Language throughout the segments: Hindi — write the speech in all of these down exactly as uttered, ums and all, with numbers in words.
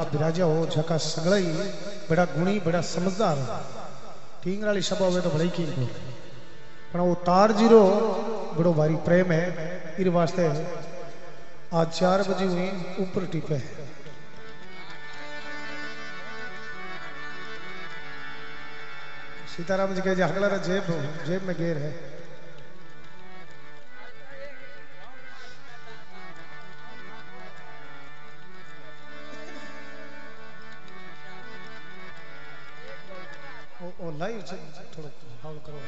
आप राजा हो जका सगळई बड़ा गुणी बड़ा समझदार टींगराली सभा हुए तो भलाई की पर वो तार जीरो बड़ो भारी प्रेम है इर वास्ते आज चार बजे हुई ऊपर टिपे सीताराम जी के हकलारा जेब जेब में गेर है ओ लाइव थोड़ा हाउल करो।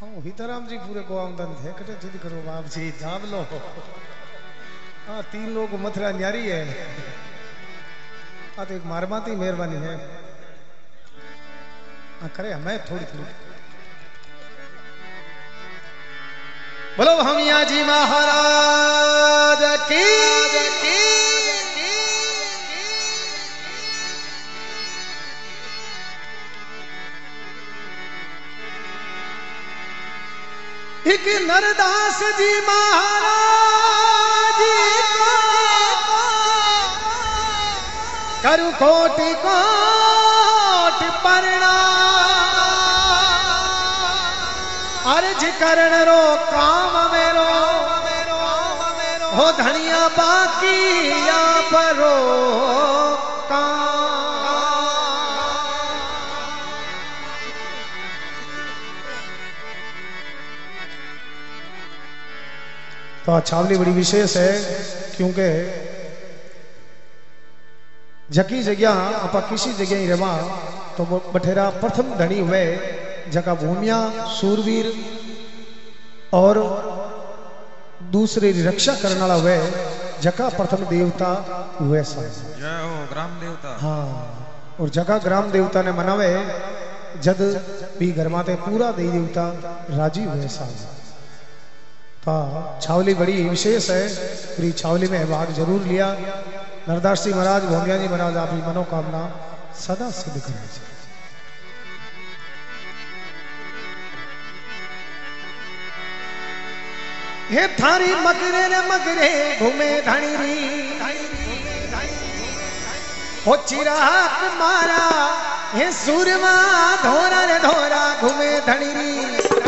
हाँ हिताराम जी पूरे को आमदन है कटे जिद करो बाप जी जाम लो। हाँ तीन लोग मथुरा न्यारी है हाँ तो एक मारमाती मेहरबानी है हाँ करे हमें थोड़ी थोड़ी बोलो हमिया जी महाराज की एक नरदास जी महाराज का करु कोटि कोटि प्रणाम अर्ज करण रो काम मेरो हो धनिया बाकी या परो तो छावली बड़ी विशेष है क्योंकि जकी जगह आपा किसी जगह ही रवा तो बठेरा प्रथम धनी हुए जका भूमिया सूरवीर और दूसरे रक्षा करने वाला हुए जका प्रथम देवता हुए जय हो ग्राम देवता। हाँ और जका ग्राम देवता ने मनावे जद भी गरमाते पूरा देवी देवता राजी हुए साहब। छावली बड़ी विशेष है पूरी छावली में भाग जरूर लिया। नरदास जी महाराज भोमिया जी महाराज आपकी मनोकामना सदा सिद्ध करें। हे थारी मगरे ने मगरे घूमे धनी री हो चिराग मारा हे सूरमा धोरा रे धोरा घूमे धनी री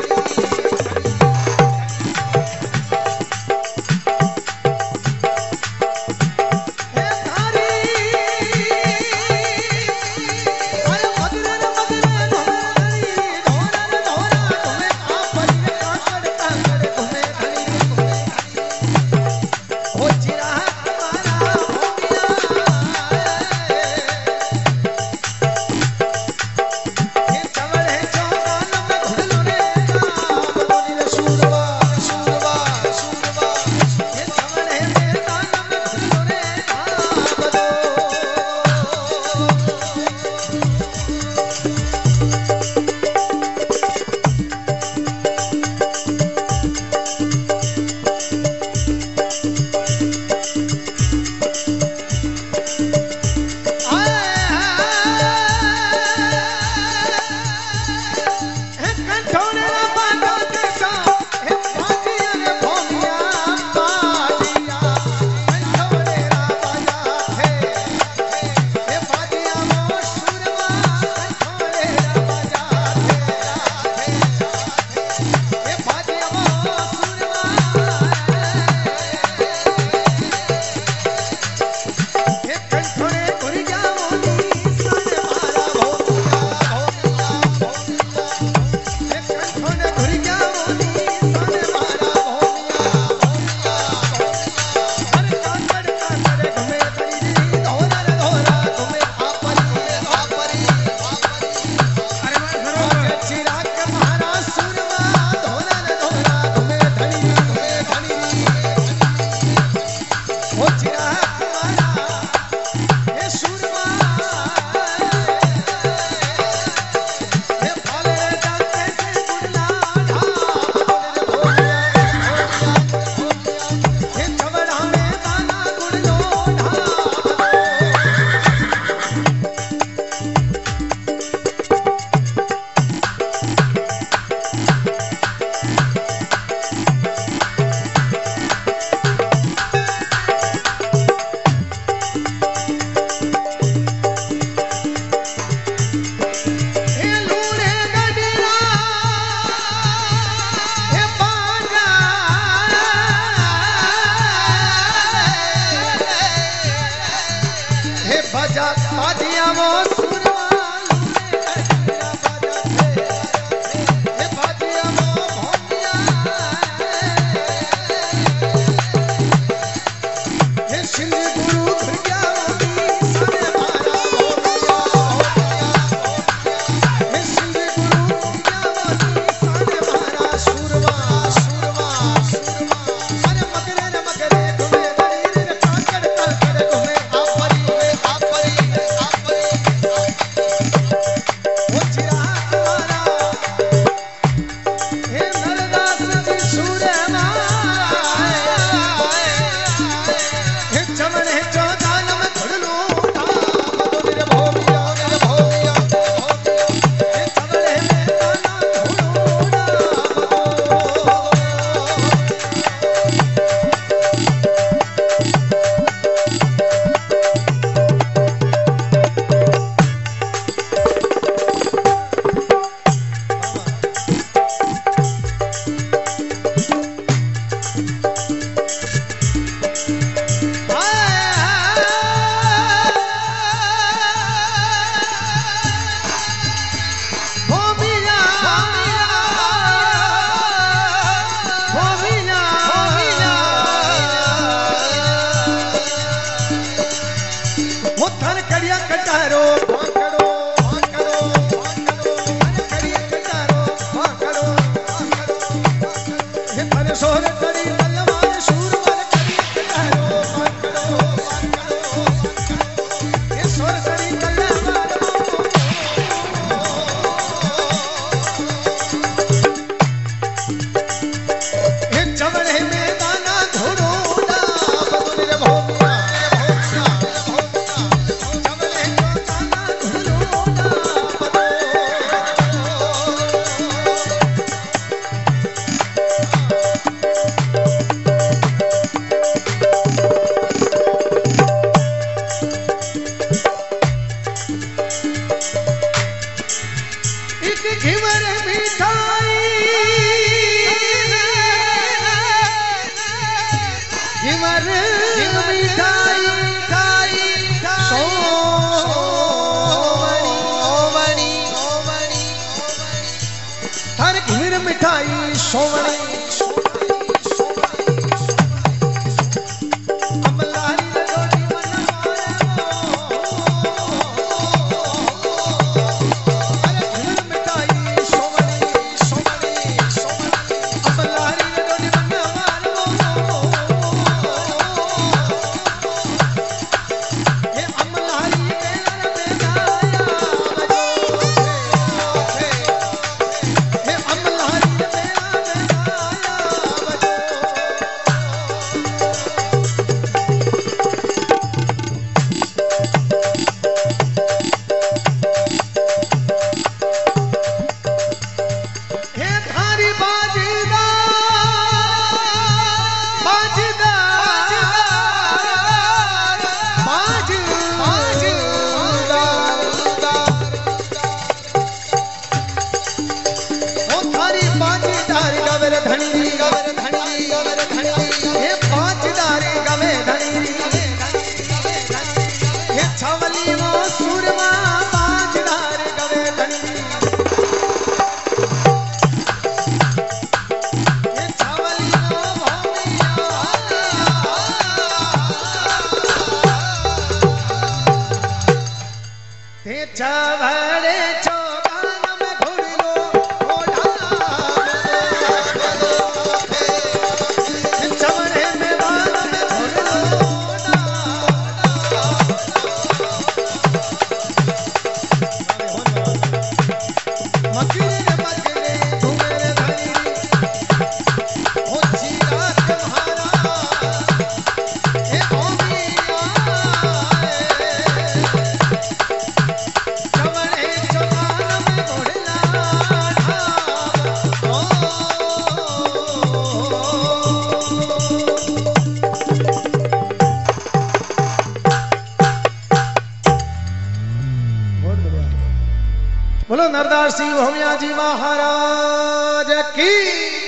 बोलो नरदार सिंह भूमिया जी महाराज की।